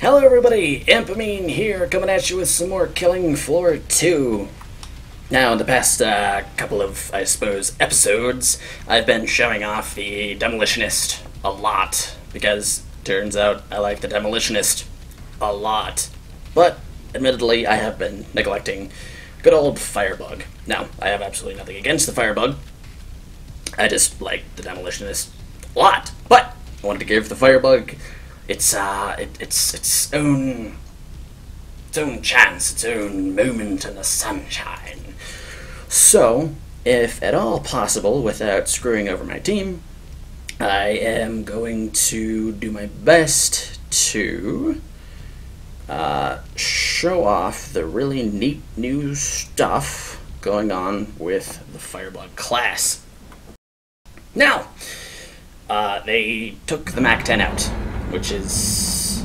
Hello everybody, Ampamine here, coming at you with some more Killing Floor 2. Now, in the past couple of, I suppose, episodes, I've been showing off the Demolitionist a lot, because turns out I like the Demolitionist a lot. But, admittedly, I have been neglecting good old Firebug. Now, I have absolutely nothing against the Firebug. I just like the Demolitionist a lot, but I wanted to give the Firebug its own chance, its own moment in the sunshine. So, if at all possible, without screwing over my team, I am going to do my best to show off the really neat new stuff going on with the Firebug class. Now, they took the Mac-10 out, which is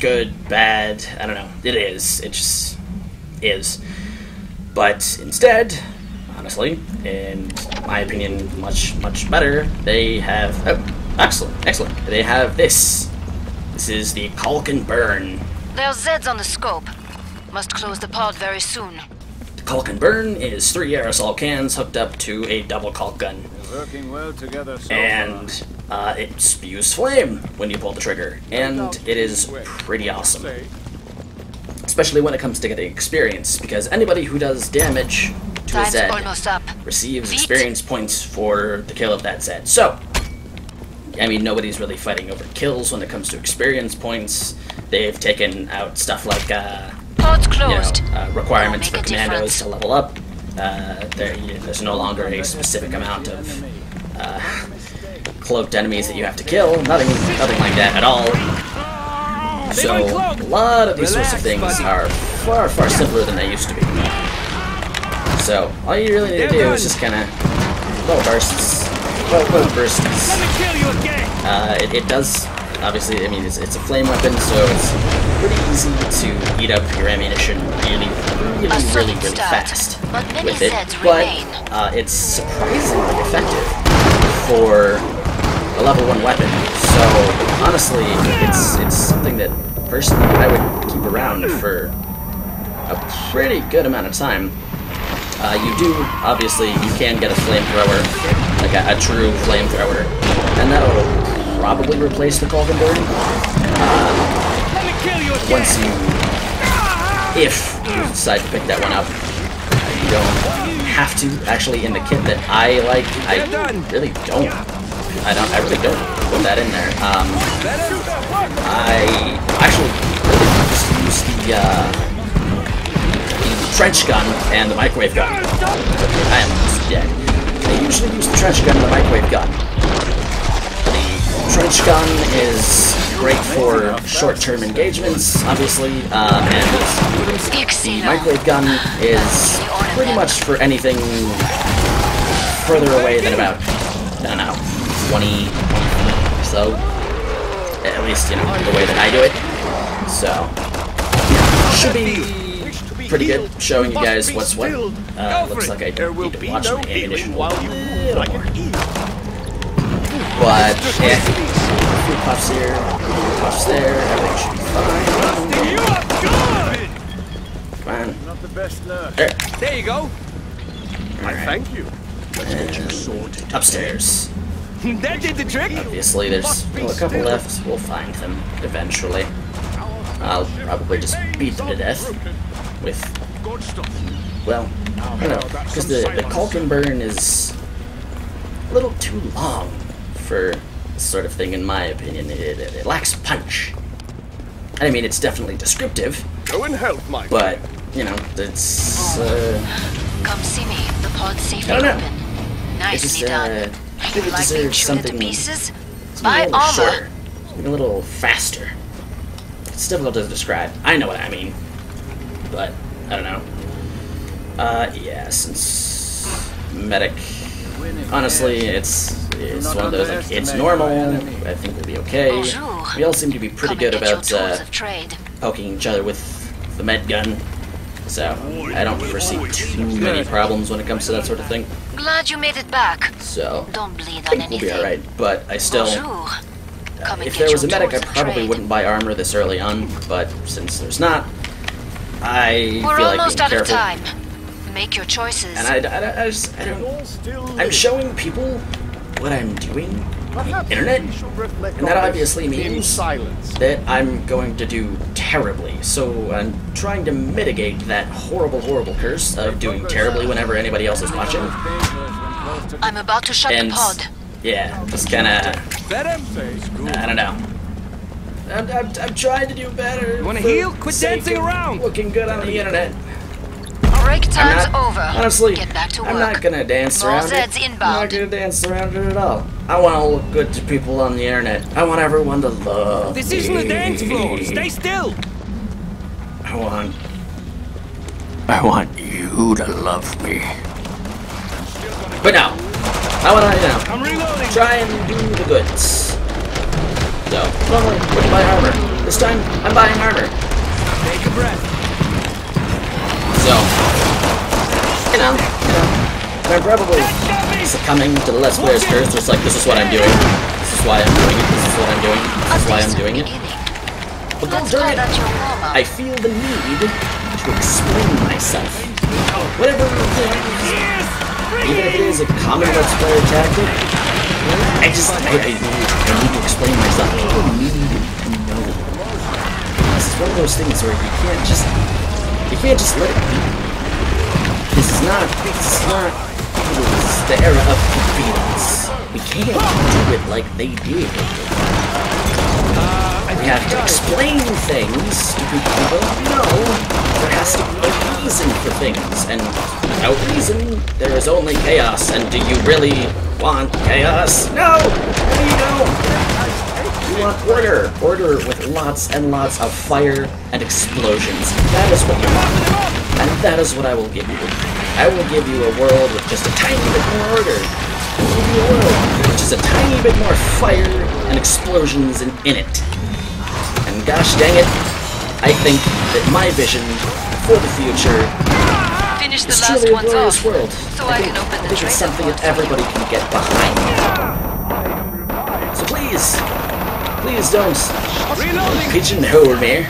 good, bad, I don't know. It is. It just is. But instead, honestly, in my opinion, much better, they have... Oh, excellent. They have this. This is the Caulk 'n' Burn. There are Zeds on the scope. Must close the pod very soon. The Caulk 'n' Burn is 3 aerosol cans hooked up to a double caulk gun. We're working well together, so and it spews flame when you pull the trigger, and it is pretty awesome. Especially when it comes to getting experience, because anybody who does damage to a Zed receives experience points for the kill of that Zed. So, I mean, nobody's really fighting over kills when it comes to experience points. They've taken out stuff like requirements for commandos to level up. There's no longer a specific amount of cloaked enemies that you have to kill. Nothing like that at all. So a lot of these sorts of things are far simpler than they used to be. So all you really need to do is just kind of little bursts. It does. Obviously, I mean, it's a flame weapon, so it's pretty easy to eat up your ammunition really fast with it, but it's surprisingly effective for a level 1 weapon, so honestly, it's something that personally I would keep around for a pretty good amount of time. You can get a flamethrower, like a true flamethrower, and that'll probably replace the Golden Bird if you decide to pick that one up. You don't have to actually in the kit that I like. I really don't put that in there. I actually just use the trench gun and the microwave gun. I am almost dead. I usually use the trench gun and the microwave gun. Trench gun is great for short-term engagements, obviously, and the microwave gun is pretty much for anything further away than about, I don't know, 20 or so, at least, you know, the way that I do it, so, should be pretty good, showing you guys what's what. Looks like I need to watch my ammunition a little more. But, yeah, a few puffs here, a few puffs there, everything should be fine. Come on. Not the best nurse. There you go. I thank you. And upstairs. That did the trick. Obviously, there's still a couple left. We'll find them eventually. I'll probably just beat them to death with, well, I don't know, because the Caulk 'n' Burn is a little too long for this sort of thing, in my opinion. It lacks punch. I mean, it's definitely descriptive. Go and help, Mike. But you know, it's. Come see me. The pod's safely open. Nicely done. You like being shot to pieces? By armor. A little faster. It's difficult to describe. I know what I mean, but I don't know. Yeah, since medic. Honestly, it's one of those, like, it's normal, I think we'll be okay. We all seem to be pretty good about poking each other with the med gun, so I don't foresee too many problems when it comes to that sort of thing. Glad you made it back. So, I think we'll be alright, but I still If there was a medic, I probably wouldn't buy armor this early on, but since there's not, I feel like being careful. Make your choices. And I don't... I'm showing people what I'm doing on the internet, and that obviously means that I'm going to do terribly. So I'm trying to mitigate that horrible, horrible curse of doing terribly whenever anybody else is watching. I'm about to shut the pod. Yeah, just kind of... I don't know. I'm trying to do better. Want to heal? Quit dancing around! Looking good on the internet. Break time's over. Honestly, get back to work. I'm not gonna dance around it. I'm not gonna dance around it at all. I want to look good to people on the internet. I want everyone to love me. This isn't a dance floor. Stay still. I want you to love me. But now, I want to try and do the goods. So, normally wouldn't buy armor. This time, I'm buying armor. Take a breath. So, you know, I'm probably succumbing to the less players curse, just like this is what I'm doing. This is why I'm doing it, this is what I'm doing, this is why I'm doing it. But don't do it. I feel the need to explain myself. Whatever we're doing, even if it is a common let's player tactic, I need to explain myself. People need to know. This is one of those things where you can't just... You can't just let it be. This is not the era of convenience. We can't do it like they did. We have to explain things to people who don't know. There has to be a reason for things, and without reason, there is only chaos. And do you really want chaos? No! There you go! You want order! Order with lots and lots of fire and explosions. That is what you want. And that is what I will give you. I will give you a world with just a tiny bit more order. I will give you a world with just a tiny bit more fire and explosions in it. And gosh dang it, I think that my vision for the future is truly a glorious world. I think it's something that everybody can get behind. So please... Please don't pigeonhole me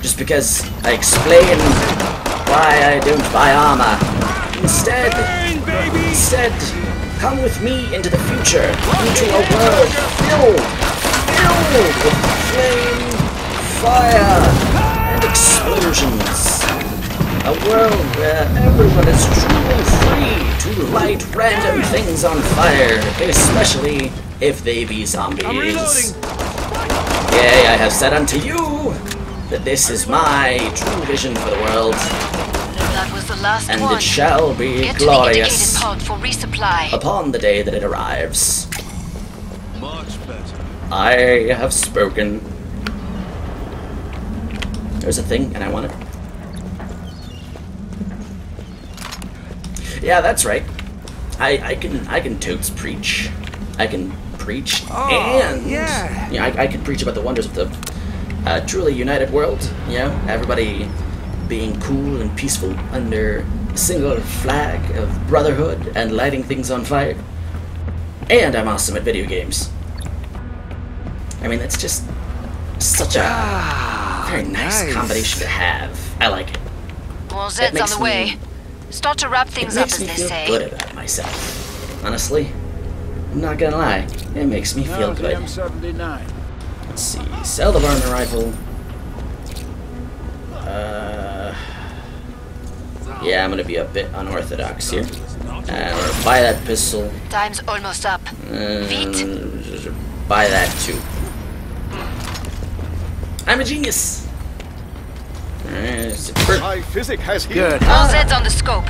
just because I explain why I don't buy armor. Instead, come with me into the future, into a world filled with flame, fire, and explosions. A world where everyone is truly free to light random things on fire, especially if they be zombies. Yea, I have said unto you that this is my true vision for the world, that was the last and one. It shall be glorious upon the day that it arrives. Much better. I have spoken. There's a thing, and I want it. Yeah, that's right. I can totes preach. I can preach, and you know, I could preach about the wonders of the truly united world. You know, everybody being cool and peaceful under a single flag of brotherhood and lighting things on fire. And I'm awesome at video games. I mean, that's just such a very nice combination to have. I like it. Well, Zed's on the way. Start to wrap things up, as they say. It makes me feel good about myself, honestly. I'm not gonna lie, it makes me feel good. Let's see, sell the burner rifle. Yeah, I'm gonna be a bit unorthodox here. I'm gonna buy that pistol. Time's almost up. Buy that too. I'm a genius. High physics has good. All Zeds on the scope.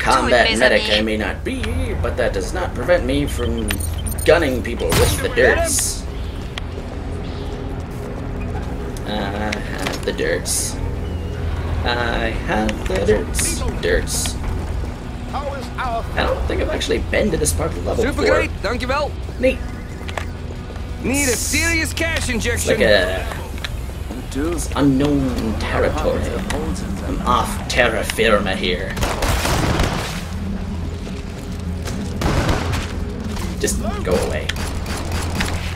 Combat medic I may not be, but that does not prevent me from gunning people with the dirts. I have the dirts. I have the dirts. I don't think I've actually been to this part of the level before. Super great, thank you, Val. Neat. Need a serious cash injection. Like a... unknown territory. I'm off terra firma here. Just go away.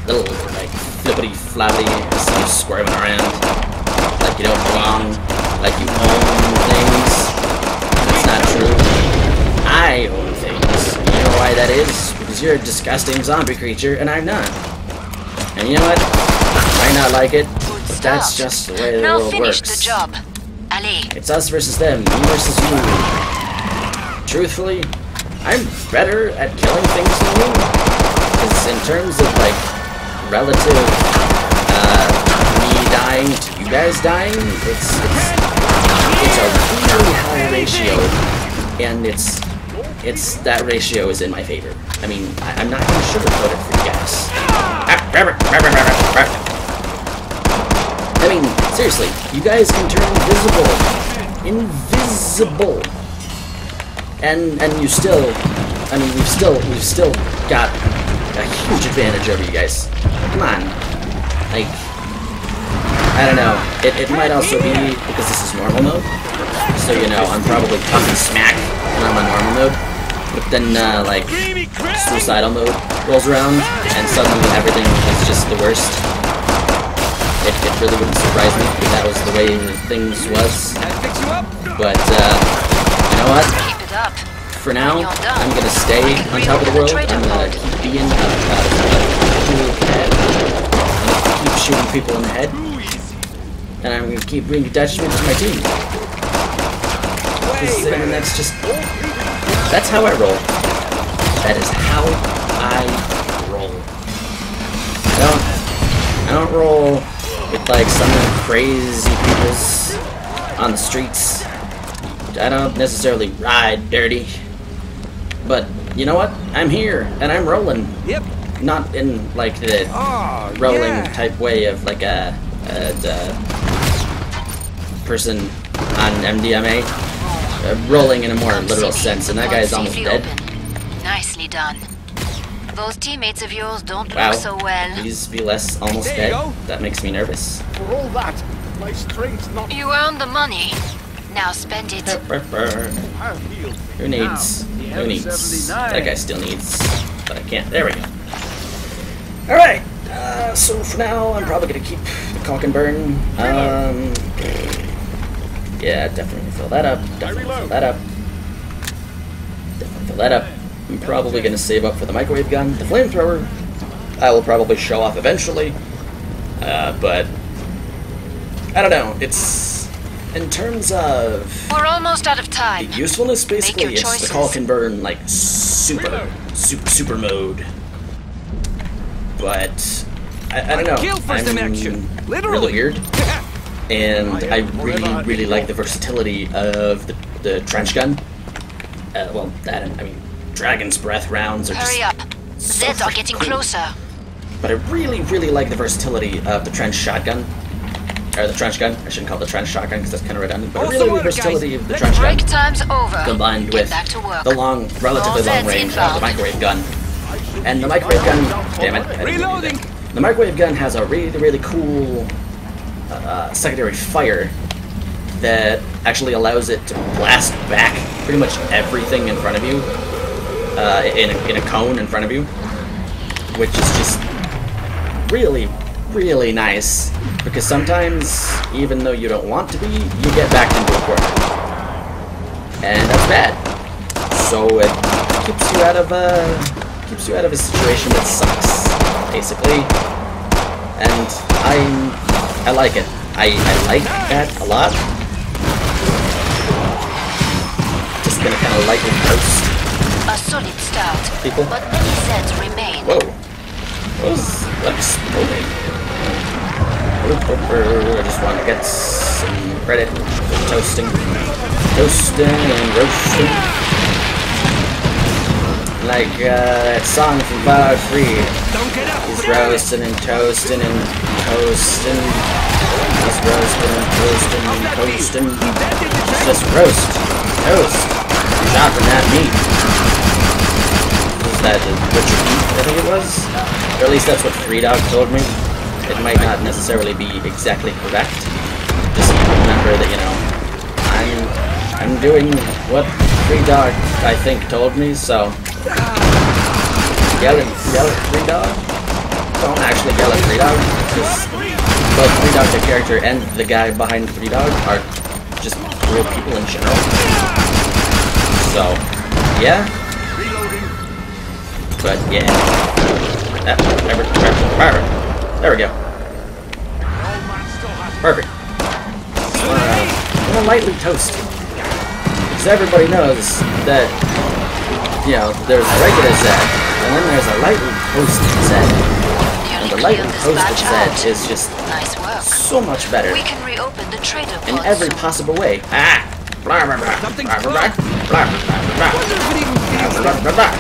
Little, like, flippity-flappity, just keep squirming around, like you don't belong, like you own things. That's not true. I own things. And you know why that is? Because you're a disgusting zombie creature, and I'm not. And you know what? I might not like it, but that's just the way the world works. The job. It's us versus them, me versus you. Truthfully, I'm better at killing things than you. Because in terms of, like, relative me dying to you guys dying, it's a really high ratio, and it's that ratio is in my favor. I mean, I'm not gonna sugarcoat it for you guys. I mean, seriously, you guys can turn invisible, and you still, I mean, we've still got a huge advantage over you guys. Come on. Like, I don't know. It might also be because this is normal mode. So, you know, I'm probably talking smack when I'm on normal mode. But then, like, suicidal mode rolls around, and suddenly everything is just the worst. It really wouldn't surprise me if that was the way things was. But, you know what? Keep it up. For now, I'm gonna stay on top of the world. I'm gonna keep being I'm gonna keep shooting people in the head. And I'm gonna keep bringing detachment to my team. And that's just... that's how I roll. That is how I roll. I don't roll with, like, some crazy people on the streets. I don't necessarily ride dirty. But you know what? I'm here and I'm rolling. Yep. Not in like the rolling type way of like a person on MDMA. Rolling in a more literal sense, and that guy's almost dead. Nicely done. Those teammates of yours don't look so well. Please be less almost dead. That makes me nervous. For all that, my strength's not. You earned the money. Now spend it. Who needs? Who needs? That guy still needs, but I can't. There we go. All right. So for now, I'm probably gonna keep the Caulk 'n' Burn. Yeah, definitely fill that up. Definitely fill that up. I'm probably gonna save up for the microwave gun, the flamethrower. I will probably show off eventually, but I don't know. It's. In terms of... we're almost out of time. The usefulness, basically, it's the Caulk 'n' Burn, like, super mode. But, I don't know, I'm really weird, and I really like the versatility of the trench gun. Well, that, I mean, Dragon's Breath rounds are just... hurry up. Zeds are getting closer. But I really like the versatility of the trench shotgun. Or the trench gun. I shouldn't call it the trench shotgun because that's kind of redundant. But really, the versatility of the trench gun combined with the long, relatively long range of the microwave gun. And the microwave gun, damn it, the microwave gun has a really cool secondary fire that actually allows it to blast back pretty much everything in front of you, in a cone in front of you, which is just really nice. Because sometimes, even though you don't want to be, you get backed into a corner, and that's bad. So it keeps you out of a situation that sucks, basically. And I like it. I like that a lot. Just gonna kind of lightly toast. A solid start. People. But many sets remain. Whoa. What was that exploding? I just want to get some credit for toasting. Toasting and roasting. Like that song from Fallout 3. He's roasting and toasting and toasting. He's roasting and toasting and toasting. It's just roast. Toast. Chopping that meat. Was that the butcher meat, I think it was? Or at least that's what Three Dog told me. It might not necessarily be exactly correct. Just remember that, you know, I'm doing what Three Dog, I think, told me, so... yell at Three Dog? don't actually care like 3 Dog, because both 3 Dog, the character, and the guy behind 3 Dog are just real people in general. So, yeah. But, yeah. There we go. Perfect. I'm gonna lightly toast. Because everybody knows that, you know, there's a regular Zed, and then there's a lightly toasted Zed. And the lightly toasted Zed is just so much better. We can reopen the trader in every possible way. Ah! Blah blah blah. Something's blah blah blah. Blah blah blah blah.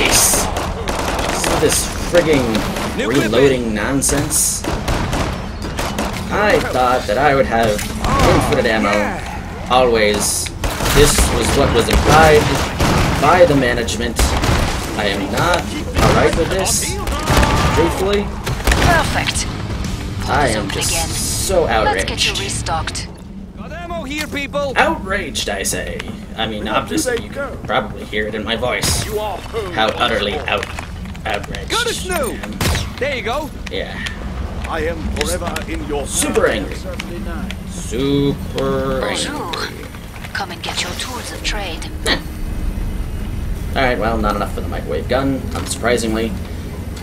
Yes! See this frigging reloading nonsense? I thought that I would have infinite ammo, always. This was what was implied by the management. I am not alright with this, truthfully. Perfect. I am just so outraged. Let's get you restocked. Got ammo here, people. Outraged, I say. I mean, obviously you can probably hear it in my voice. How utterly outraged. Good as new. There you go. Yeah. I am forever in your super angry. Super angry. Come and get your tools of trade. Alright, well, not enough for the microwave gun, unsurprisingly.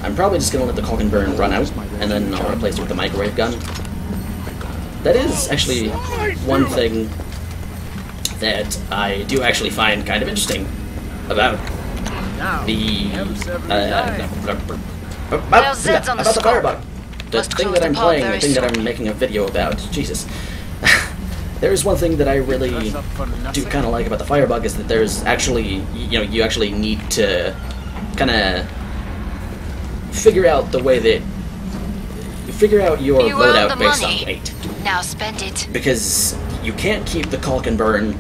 I'm probably just gonna let the Caulk 'n' Burn run out, and then I'll replace it with the microwave gun. That is actually one thing that I do actually find kind of interesting about the about the Firebug. The thing that I'm playing, the thing that I'm making a video about. Jesus. There is one thing that I really do kind of like about the Firebug is that there's actually, you know, you actually need to kind of figure out the way that, figure out your loadout based on weight. Now spend it. Because you can't keep the Caulk 'n' Burn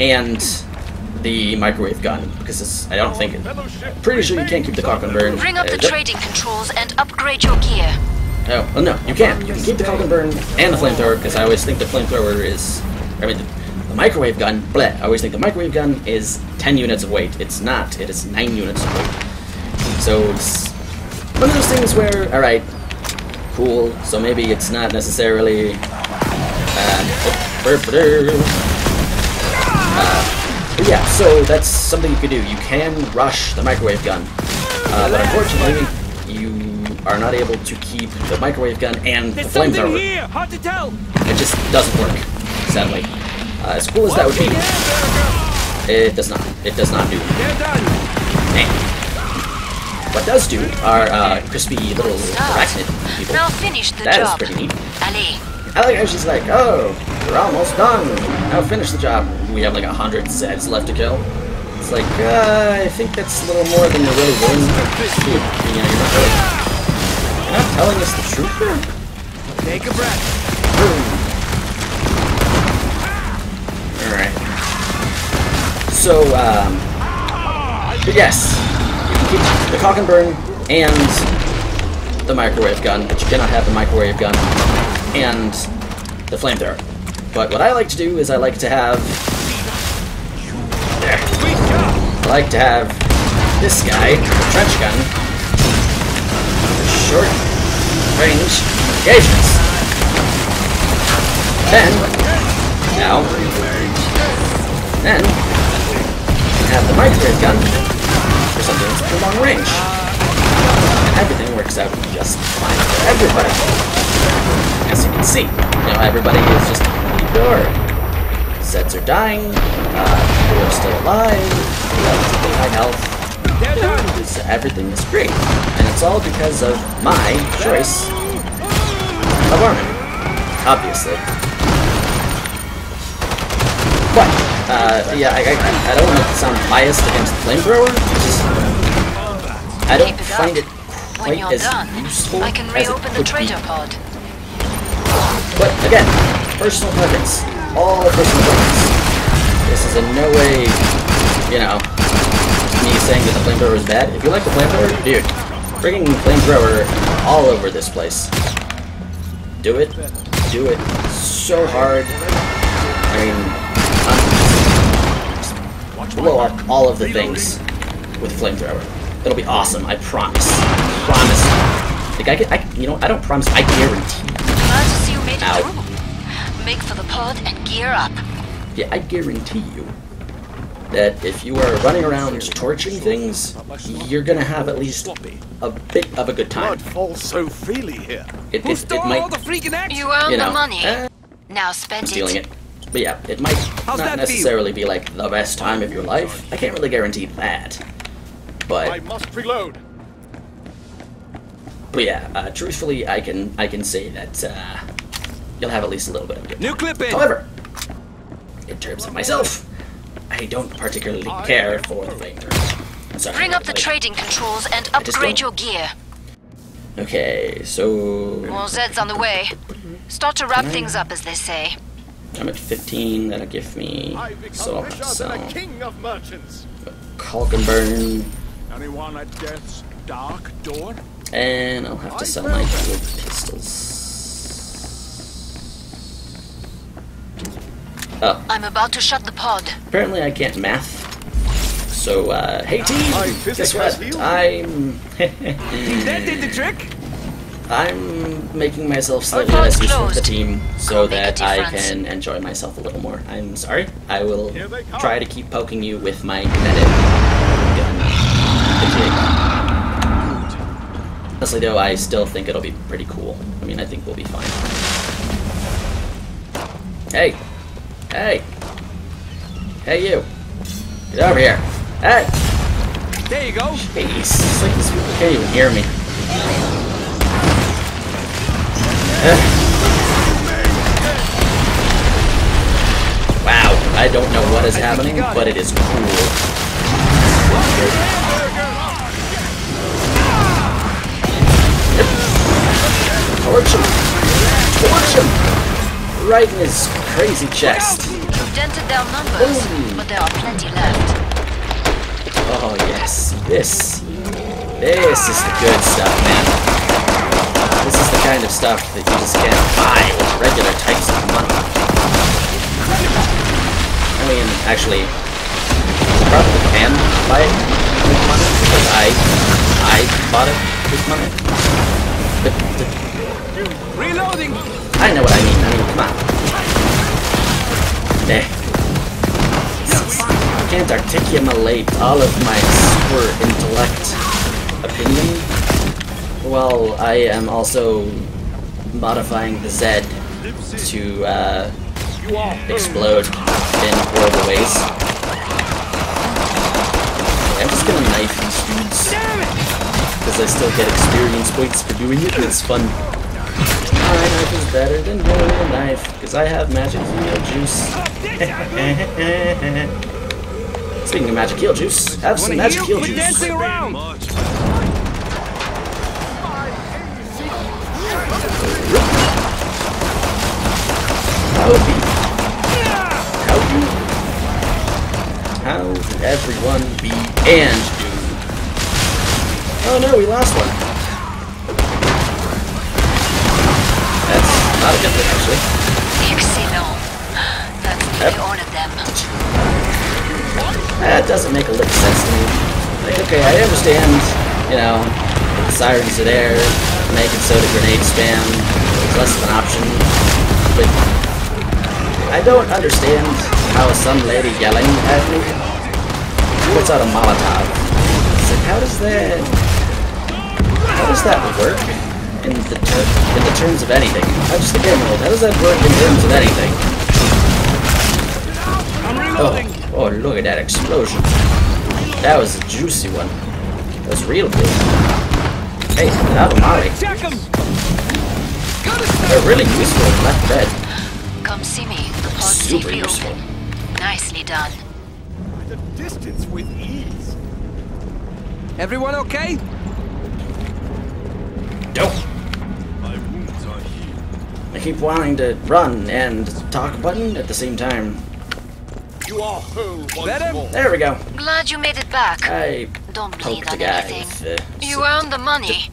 and the microwave gun, because it's, I don't think, I'm pretty sure you can't keep the Caulk 'n' Burn. Bring up the trading controls and upgrade your gear. Oh, well, no, you can. You can keep the Caulk 'n' Burn and the flamethrower, because I always think the flamethrower is... I mean, the microwave gun, bleh. I always think the microwave gun is 10 units of weight. It's not. It is 9 units of weight. So, it's one of those things where, alright, cool, so maybe it's not necessarily... but yeah, so that's something you can do. You can rush the microwave gun. But unfortunately, you... are not able to keep the microwave gun and the flamethrower. It just doesn't work, sadly. As cool as that would be, it does not. It does not do. Dang. What does do are crispy little arachnid people. Now finish the that job. Is pretty neat. I like how she's like, oh, we're almost done. Now finish the job. We have like 100 Zeds left to kill. It's like, I think that's a little more than you're really willing to do. You know, you're not really not telling us the truth here? Take a breath. Alright. So, but yes, you can keep the Caulk 'n' Burn and the microwave gun, but you cannot have the microwave gun and the flamethrower. But what I like to do is I like to have... There. I like to have this guy, the trench gun, short range engagements. Then have the microwave gun for something that's pretty long range. And everything works out just fine for everybody. As you can see, you know, everybody is just ignored. Zeds are dying, people are still alive, relatively high health. So everything is great, and it's all because of my choice of armor, obviously. But yeah, I don't want to sound biased against the flamethrower. I don't find it quite as useful as it could be. But again, personal preference, all personal preference. This is in no way, you know, me saying that the flamethrower is bad. If you like the flamethrower, dude, friggin' flamethrower all over this place. Do it so hard. I mean, just blow up all of the things with flamethrower. It'll be awesome. I promise. Promise. Like I can, you know, I don't promise. I guarantee. Glad to see you made it through. Make for the pod and gear up. Yeah, I guarantee you that if you are running around torching things, you're gonna have at least a bit of a good time. Blood falls so freely here. It might. You earned the money. Now spend it. Stealing it. But yeah, it might not necessarily be like the best time of your life. I can't really guarantee that. But I must reload. But yeah, truthfully, I can say that you'll have at least a little bit of a good time. New clip in. However, in terms of myself, I don't particularly care for the flamethrowers. Sorry. Bring up the trading controls and upgrade your gear. Okay, so more Zeds on the way. Start to wrap things up, as they say. I'm at 15, that'll give me so I'll have some Caulk 'n' Burn. Anyone at death's dark door? And I'll have to sell my dual pistols. Oh. I'm about to shut the pod. Apparently I can't math. So hey team, guess what? That did the trick. I'm making myself slightly less useful to the team so that I can enjoy myself a little more. I'm sorry. I will try to keep poking you with my kinetic gun. Honestly though, I still think it'll be pretty cool. I mean, I think we'll be fine. Hey! Hey! Hey you! Get over here! Hey! There you go! Jeez, it's like these people can't even hear me. Wow, I don't know what is happening, but it is cool. Torch him! Torch him! Right in his crazy chest. You've dented their numbers, but there are plenty left. Oh yes, this is the good stuff, man. This is the kind of stuff that you just can't buy with regular types of money. I mean, actually, you probably can buy it with money, because I bought it with money. But reloading! I know what I mean. I mean, come on. I can't articulate all of my super intellect opinion. Well, I am also modifying the Zed to explode in horrible ways. I'm just gonna knife these dudes, because I still get experience points for doing it, and it's fun. My knife is better than no knife, because I have magic heal juice. Speaking of magic heal juice, have some magic heal juice. How did everyone be and do? Oh no, we lost one. That's not a good thing, actually. That's all of them. That doesn't make a lick of sense to me. Like, okay, I understand, you know, the sirens are there, making soda grenade spam is less of an option, but I don't understand how some lady yelling at me puts out a Molotov. It's like, how does that work in the terms of anything? I'm just a game old. How does that work in terms of anything? Oh, look at that explosion. That was a juicy one. That was real good. Hey, that was Molly. They're really useful in left bed. Come see me. Super useful. Nicely done. The distance with ease. Everyone okay? Nope. My wounds are healed. I keep wanting to run and talk button at the same time. You are whole once more. There we go. Glad you made it back. I don't bleed on anything. You earned the money.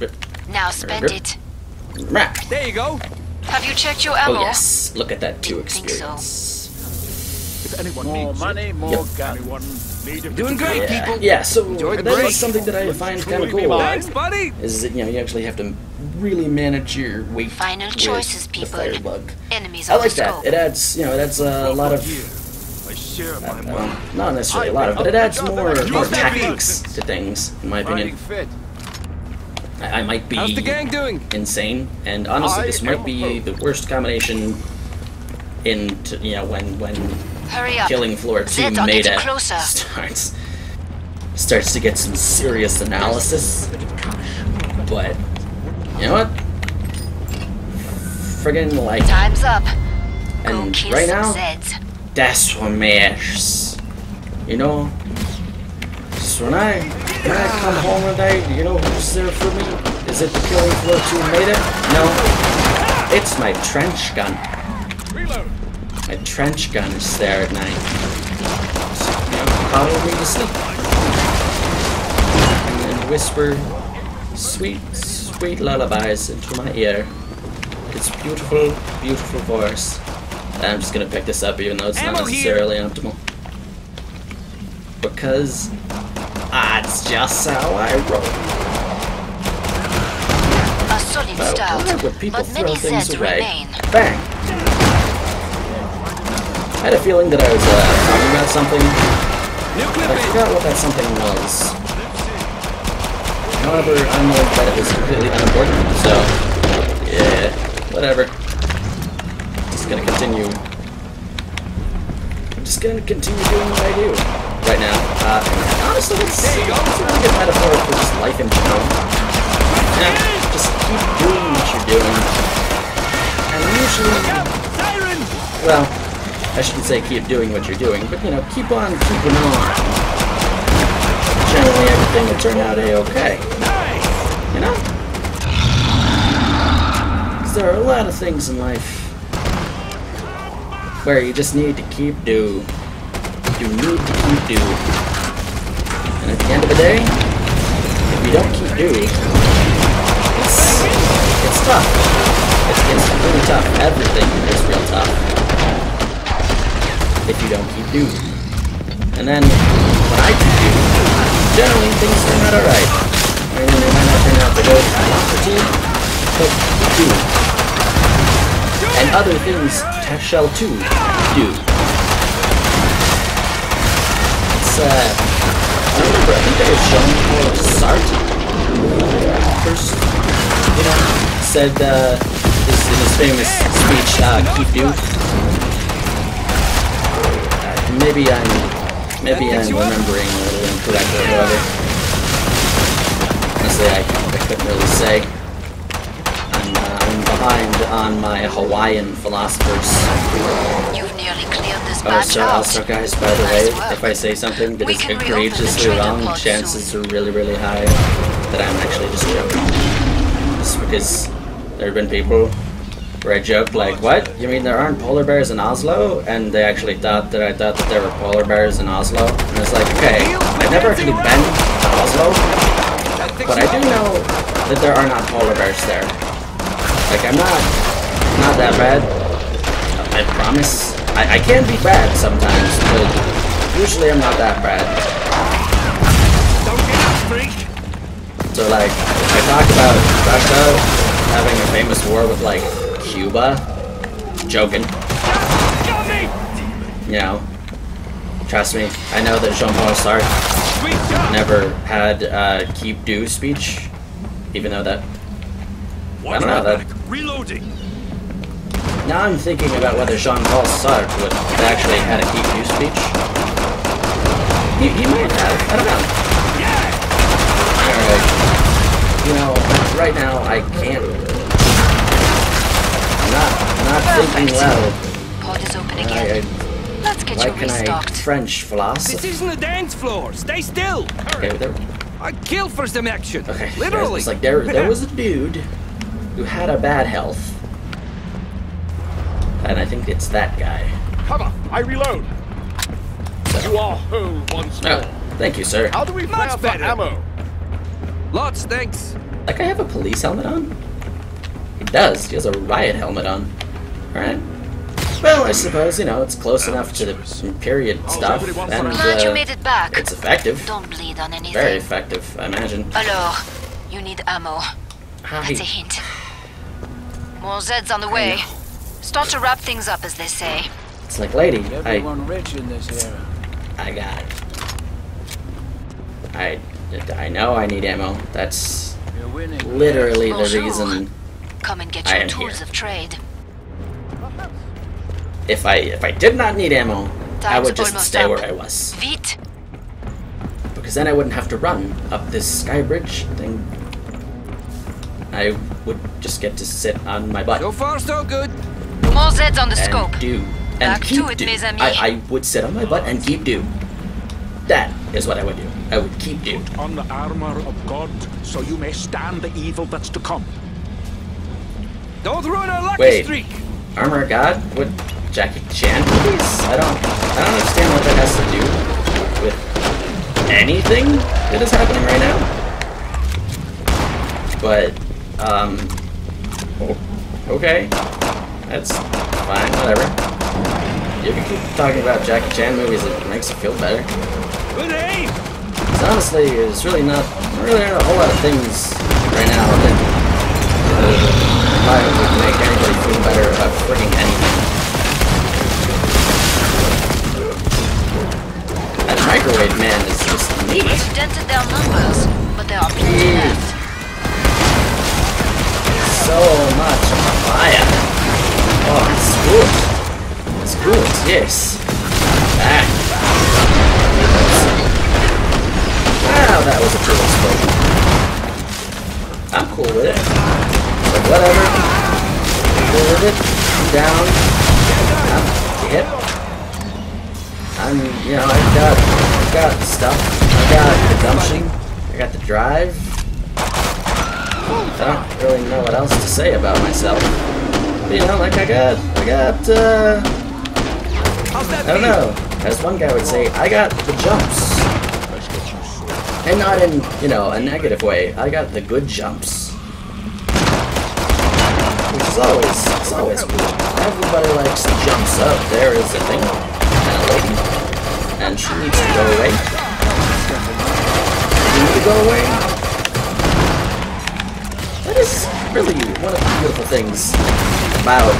Now spend it. There you go. Have you checked your ammo? Oh yes. Look at that 2 experience. If anyone needs money, more gun. Doing great, people. Yeah, so that was something that I find kind of cool. Thanks, buddy. Is that, you know, you actually have to really manage your weight. Final choices, people. Firebug. Enemies. I like that. It adds, you know, it adds a lot of. Not necessarily a lot of, but it adds more tactics to things, in my opinion. I might be insane, and honestly, this might be the worst combination in, you know, when Killing Floor 2 Meta starts to get some serious analysis. But you know what? Friggin' like. Time's up. And right now, that's what matters. You know. So when I come home at night, you know who's there for me? Is it the Killing Floor 2 Meta? No. It's my trench gun. Reload. My trench gun is there at night. So, you know, follow me to sleep. And then whisper sweet, sweet lullabies into my ear. It's a beautiful, beautiful voice. And I'm just gonna pick this up even though it's not necessarily optimal. Because that's just how I roll. A solid start, but many Zeds remain. Bang! I had a feeling that I was talking about something, but I forgot what that something was. However, I know that it was completely unimportant, so yeah, whatever. Just gonna continue. I'm just gonna continue doing what I do. Right now. Honestly, it's a really good metaphor for just life in general. Yeah, just keep doing what you're doing. And usually, well, I shouldn't say keep doing what you're doing, but you know, keep on keeping on. Generally, everything will turn out a-okay. You know? Because there are a lot of things in life where you just need to keep doing. You need to keep do. And at the end of the day, if you don't keep do, it's tough. It's really tough. Everything is real tough. If you don't keep do. And then, when I keep do, generally things turn out alright. I mean, they might not turn out the good I want the team, but do. And other things shall too do. I remember, I think it was Jean-Paul Sartre who first, you know, said in his famous speech, keep do. Maybe I'm remembering a little incorrect or whatever. Honestly, I couldn't really say. I'm behind on my Hawaiian philosophers. You've nearly cleared this batch out. Also, guys, by the way, if I say something that is egregiously wrong, chances are really, really high that I'm actually just joking. Just because there have been people where I joked like, what? You mean there aren't polar bears in Oslo? And they actually thought that I thought that there were polar bears in Oslo. And it's like, okay, I've never actually been to Oslo, but I do know that there are not polar bears there. Like, I'm not that bad, I promise. I can be bad sometimes, but usually I'm not that bad. So like, if I talk about Russia having a famous war with like Cuba, joking. You know, trust me, I know that Jean-Paul Sartre never had a keep do speech, even though that, I don't know, that reloading. Now I'm thinking about whether Jean-Paul Sartre would have actually had a keep do speech. He might have. I don't know. Yeah. Alright. You know, right now I can't. I'm not thinking loud. Pod is open again. Let's get you restocked. French philosophy. This isn't a dance floor. Stay still. Okay, there. I kill for some action. Okay. Literally. It's like there was a dude who had a bad health. And I think it's that guy. Cover! I reload! So. You are whole once more. Oh, thank you, sir. How do we much better ammo? Lots, thanks. That guy have a police helmet on? He does. He has a riot helmet on. Alright. Well, I suppose, you know, it's close enough to the period stuff, and glad you made it back. It's effective. Don't bleed on anything. Very effective, I imagine. Alors, you need ammo. That's a hint. More Zeds on the way. Start to wrap things up, as they say. It's like, lady, I got it. I know I need ammo. That's literally the reason Come and get your tools of trade. If I did not need ammo, I would just stay where I was. Vite. Because then I wouldn't have to run up this sky bridge thing. I would just get to sit on my butt. So far, so good. More Zeds on the scope. And keep do. I would sit on my butt and keep do. That is what I would do. I would keep do. Put on the armor of God, so you may stand the evil that's to come. Don't ruin our lucky streak. Armor God with Jackie Chan, please. I don't understand what that has to do with anything that is happening right now. But okay, that's fine. Whatever. If you keep talking about Jackie Chan movies, it makes you feel better. Because honestly, there's really not a whole lot of things right now that. I would make anybody feel better about freaking anything. That microwave man is just neat. We've dented their numbers, but there are plenty left. So much of a fire. Oh, it's good. It's good, yes. Wow, that was a brutal explosion. I'm cool with it. But whatever. Deal with it. I'm down. I'm hit. I'm, you know, I've got the stuff. I got the gumption. I got the drive. I don't really know what else to say about myself. But, you know, like I got I don't know. As one guy would say, I got the jumps. And not in, you know, a negative way. I got the good jumps. It's always cool. Everybody likes to jumps up. There is a thing. And a lady. And she needs to go away. You need to go away? That is really one of the beautiful things about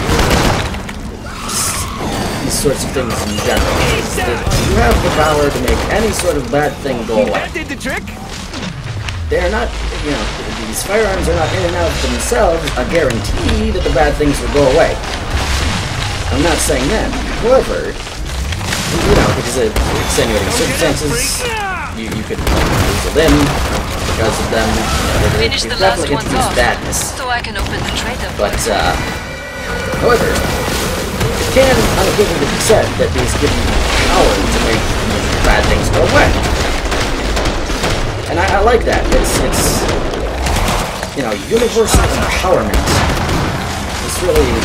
these sorts of things in general. Is that you have the power to make any sort of bad thing go away. That did the trick. They are not... You know, these firearms are not in and out of themselves a guarantee that the bad things will go away. I'm not saying that. However, you know, because of extenuating circumstances, you could lose a limb because of them. You know, definitely introduce badness. So I can open the trade up. But, however, it can unequivocally be said that these give you the power to make bad things go away. And I like that. It's you know, universal empowerment. It's really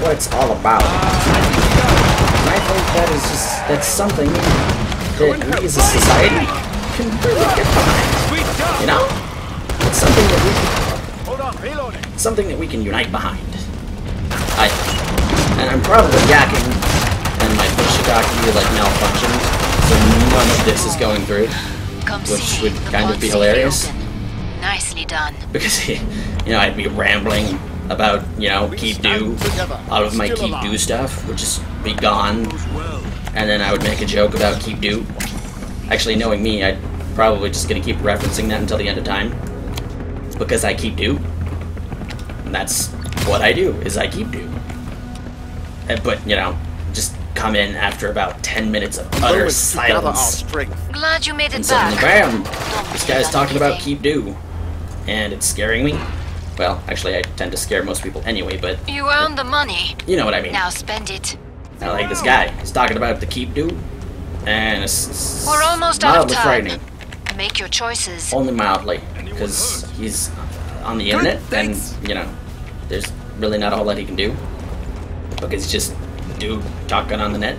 what it's all about. And I think that is just something that we as a society can really get behind. You know? It's something that we can unite behind. I think. And I'm probably yakking and my Bushigaki like malfunctioned, so none of this is going through. Which would kind of be hilarious. Nicely done. Because, you know, I'd be rambling about, you know, keep do, all of my keep do stuff would just be gone, and then I would make a joke about keep do. Actually, knowing me, I'd probably just gonna keep referencing that until the end of time, because I keep do, and that's what I do, is I keep do. But, you know, just come in after about 10 minutes of utter silence. Glad you made it back. Bam! This guy's talking about keep do. And it's scaring me. Well, actually, I tend to scare most people anyway, but... You earned the money. You know what I mean. Now spend it. I like this guy. He's talking about the keep do. And it's... We're almost out of time. Make your choices. Only mildly. Because he's on the internet, and, you know, there's really not a whole lot he can do. Because it's just... dude talking on the net.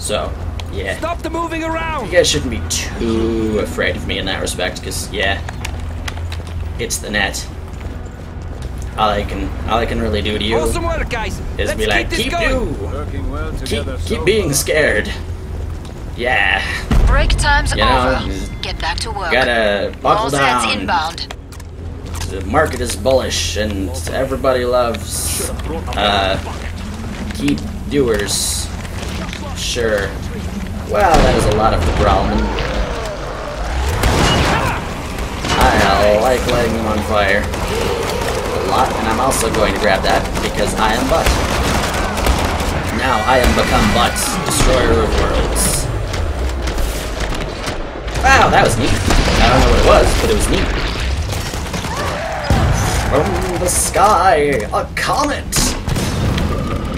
So, yeah. Stop the moving around! You guys shouldn't be too afraid of me in that respect, because, yeah, it's the net. All I can really do to you awesome work, guys. Is Let's be like, keep you, well together, keep so being scared. Yeah. Break time's over. Get back to work. Gotta buckle down. Zeds inbound. The market is bullish, and everybody loves keep doers. Sure. Well, that is a lot of the problem. I like lighting them on fire a lot, and I'm also going to grab that because I am Butt. Now I am become Butt, destroyer of worlds. Wow, that was neat. I don't know what it was, but it was neat. From the sky, a comet!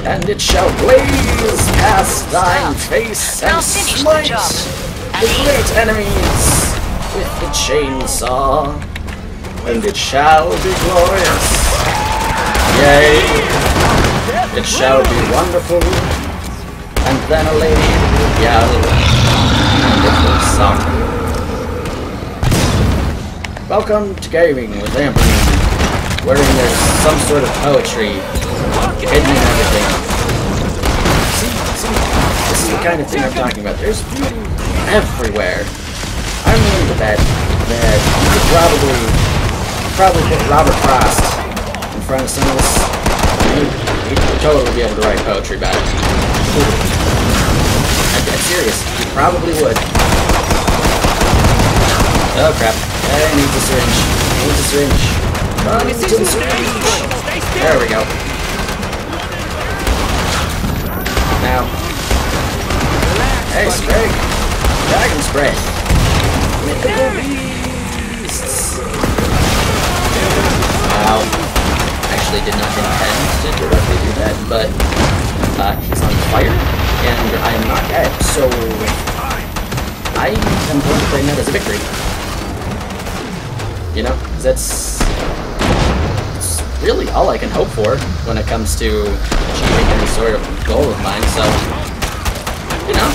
And it shall blaze past thine face and smite the great enemies with the chainsaw, and it shall be glorious. Yea, it shall be wonderful. And then a lady will yell and it will song. Welcome to Gaming with Ampamine, wherein there's some sort of poetry hidden in everything. See, this is the kind of thing I'm talking about. There's beauty everywhere. I'm willing to bet that you could probably put Robert Frost in front of some of this. He'd totally be able to write poetry about it. I'm serious. He probably would. Oh crap! I need the syringe. I need the syringe. Run to the syringe. There we go. Now. Hey, spray! Dragon spray! Mythical beasts! Wow. Actually did not intend to directly do that, but he's on fire, and I'm not dead, so I am going to claim that as a victory. You know, because that's really all I can hope for when it comes to achieving any sort of goal of mine, so, you know,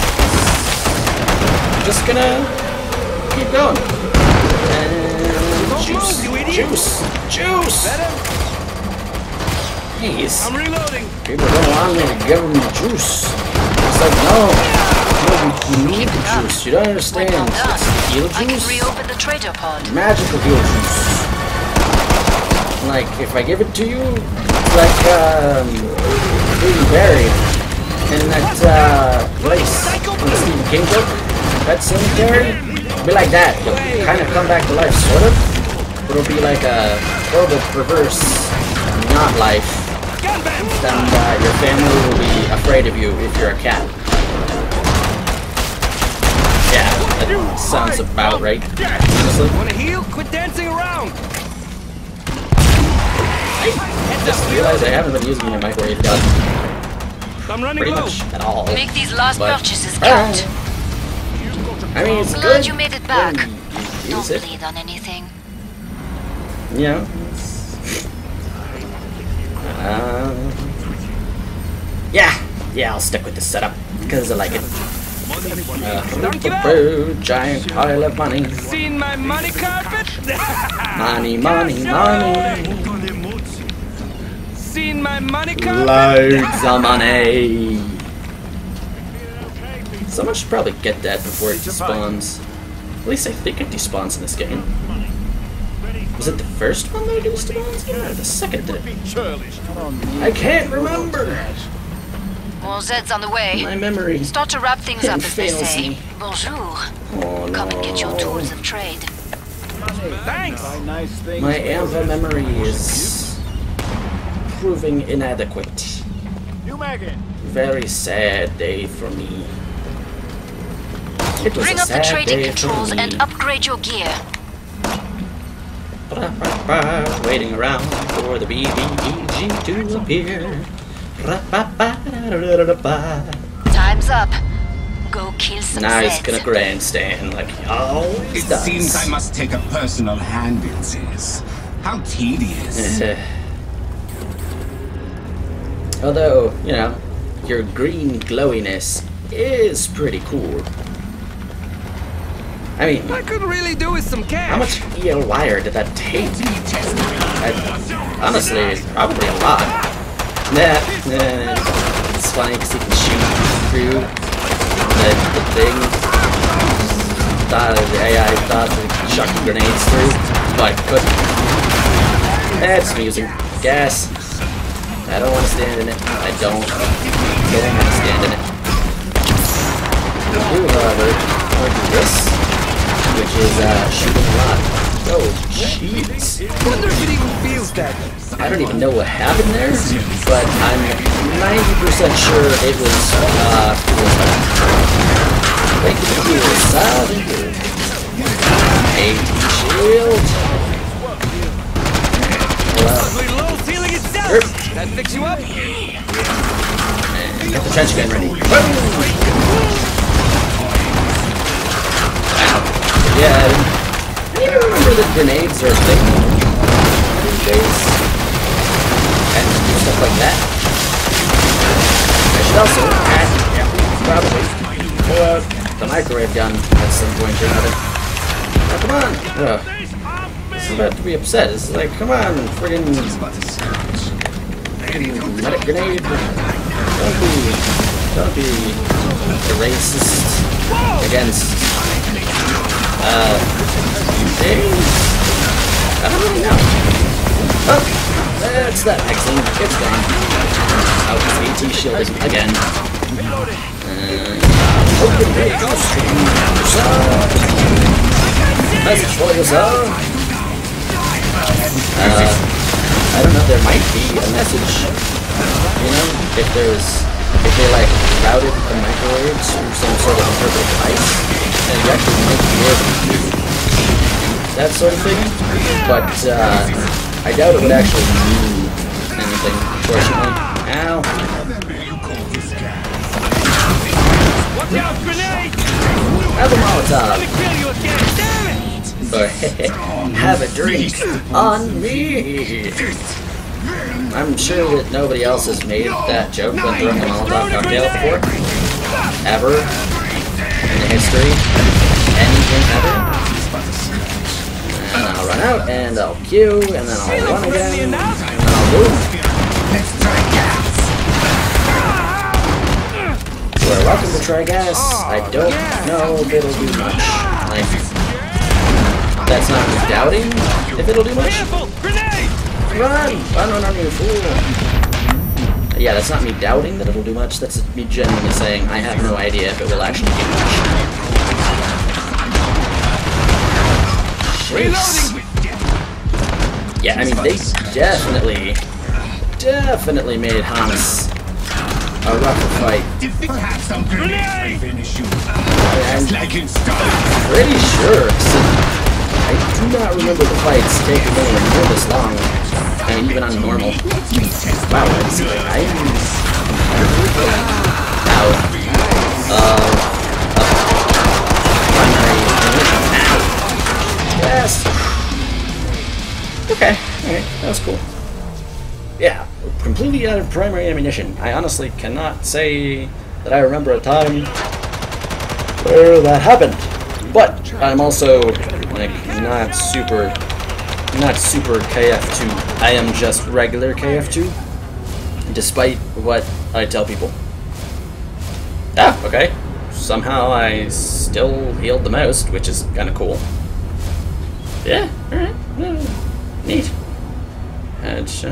just gonna keep going. And juice, juice, juice! Jeez. I'm reloading. People don't want me to give them the juice. It's like, no, you need the juice, you don't understand. It's heal juice, magical heal juice. Like, if I give it to you, it's like, being buried in that, place in the Steven King book, that cemetery, it'll be like that. It'll kind of come back to life, sort of, but it'll be like a horrible, perverse, not life, and, your family will be afraid of you if you're a cat. Yeah, that sounds about right, honestly. Wanna heal? Quit dancing around! I just realized I haven't been using my microwave gun pretty much at all. Make these last purchases count. I mean, it's good. You made it back. Don't bleed on anything. Yeah. Yeah, I'll stick with this setup because I like it. Giant pile of money. Seen my money carpet? Money, money, money. Seen my money carpet? Loads of money. Someone should probably get that before it despawns. At least I think it despawns in this game. Was it the first one that it despawns in, or the second that it? I can't remember. Well, Zed's on the way. My memory. Start to wrap things up, as they say. Bonjour. Oh, no. Come and get your tools of trade. Thanks. My Alpha memory is proving inadequate. Very sad day for me. It was Bring a sad up the trading controls and upgrade your gear. Waiting around for the BBEG to appear. Time's up. Go kill some Now he's gonna grandstand like he always does. It seems I must take a personal hand in this. How tedious. Although, you know, your green glowiness is pretty cool. I mean, I could really do with some cash. How much EL wire did that take? Honestly, probably a lot. Nah, it's funny because he can shoot through the thing. The AI thought they could chuck grenades through, but couldn't. That's me using gas. I don't want to stand in it. I don't. I don't want to stand in it. I do, however, want to do this, which is shooting a lot. Oh, jeez. I don't even know what happened there, but I'm 90% sure it was, they could do a solid shield. That fix you up? Get the trench gun ready. Yeah. I don't even remember that grenades are a thing these days. And stuff like that. I should also add, yeah, probably, the microwave gun at some point or another. Oh, come on! Oh, this is about to be upset. It's like, come on, friggin'. Let a grenade. Don't be a racist against. I don't really know. Oh, that's that. Excellent. It's gone. Out with AT shielding again. Open big stream. Message for yourself. I don't know. There might be a message. You know, if they like routed the microwaves through some sort of purple device. And you actually make it work, that sort of thing, but I doubt it would actually mean anything, unfortunately. Ow! Watch out, grenade! Have a Molotov! Or have a drink on me! I'm sure that nobody else has made that joke when throwing a Molotov cocktail before. Ever. In history, anything ever. And I'll run out, and I'll queue, and then I'll run again, and I'll move. You're welcome to try gas. I don't know if it'll do much. Like, that's not doubting if it'll do much. Run, you fool. Yeah, that's not me doubting that it'll do much. That's me genuinely saying I have no idea if it will actually do much. Yeah, I mean, they definitely made Hans a rougher fight. I'm pretty sure, I do not remember the fights taking anywhere this long, and even on normal. Wow, that's like, I'm out. Yes. Okay, alright, that was cool. Yeah, completely out of primary ammunition. I honestly cannot say that I remember a time where that happened. But I'm also like not super KF2. I am just regular KF2, despite what I tell people. Ah, okay. Somehow I still healed the most, which is kinda cool. Yeah, alright, neat. And it's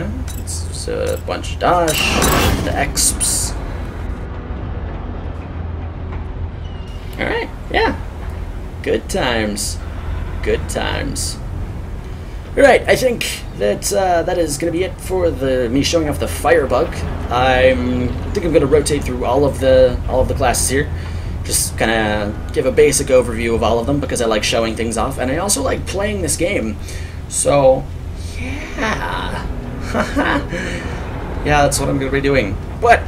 a bunch of dash, the exps. Alright, yeah. Good times. Good times. Alright, I think that that is going to be it for me showing off the Firebug. I think I'm going to rotate through all of the classes here. Just kind of give a basic overview of all of them because I like showing things off, and I also like playing this game. So, yeah. Yeah, that's what I'm going to be doing. But,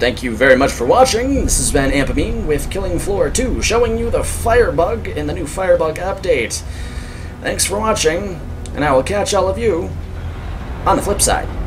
thank you very much for watching. This has been Ampamine with Killing Floor 2, showing you the Firebug in the new Firebug update. Thanks for watching, and I will catch all of you on the flip side.